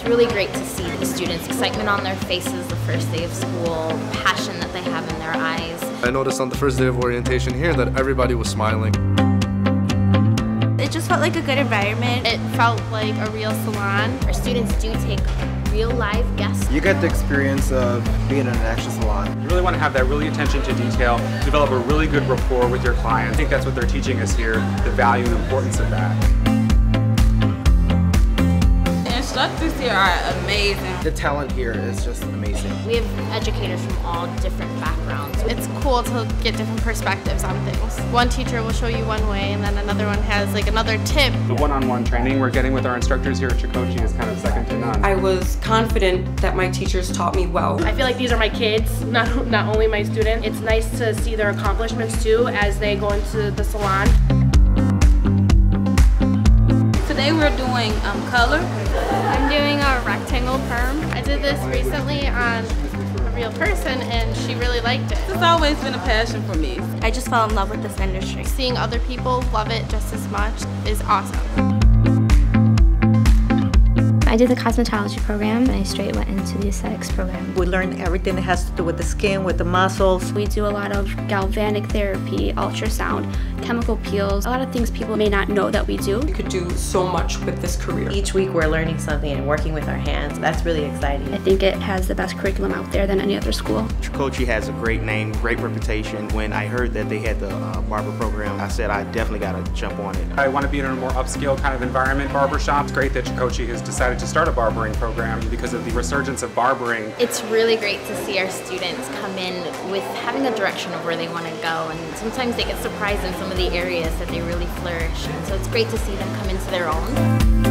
It's really great to see the students' excitement on their faces the first day of school, passion that they have in their eyes. I noticed on the first day of orientation here that everybody was smiling. It just felt like a good environment. It felt like a real salon. Our students do take real live guests. You get the experience of being in an actual salon. You really want to have that really attention to detail, develop a really good rapport with your client. I think that's what they're teaching us here, the value and importance of that. The instructors here are amazing. The talent here is just amazing. We have educators from all different backgrounds. It's cool to get different perspectives on things. One teacher will show you one way and then another one has like another tip. The one-on-one training we're getting with our instructors here at Tricoci is kind of second to none. I was confident that my teachers taught me well. I feel like these are my kids, not only my students. It's nice to see their accomplishments too as they go into the salon. Today we're doing color. I'm doing a rectangle perm. I did this recently on a real person and she really liked it. This has always been a passion for me. I just fell in love with this industry. Seeing other people love it just as much is awesome. I did the cosmetology program and I straight went into the aesthetics program. We learn everything that has to do with the skin, with the muscles. We do a lot of galvanic therapy, ultrasound, chemical peels, a lot of things people may not know that we do. You could do so much with this career. Each week we're learning something and working with our hands. That's really exciting. I think it has the best curriculum out there than any other school. Tricoci has a great name, great reputation. When I heard that they had the barber program, I said I definitely got to jump on it. I want to be in a more upscale kind of environment. Barbershop. It's great that Tricoci has decided to start a barbering program because of the resurgence of barbering. It's really great to see our students come in with having a direction of where they want to go, and sometimes they get surprised in some of the areas that they really flourish, and so it's great to see them come into their own.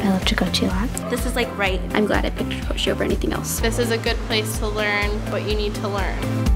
I love Tricoci a lot. This is like right. I'm glad I picked Tricoci over anything else. This is a good place to learn what you need to learn.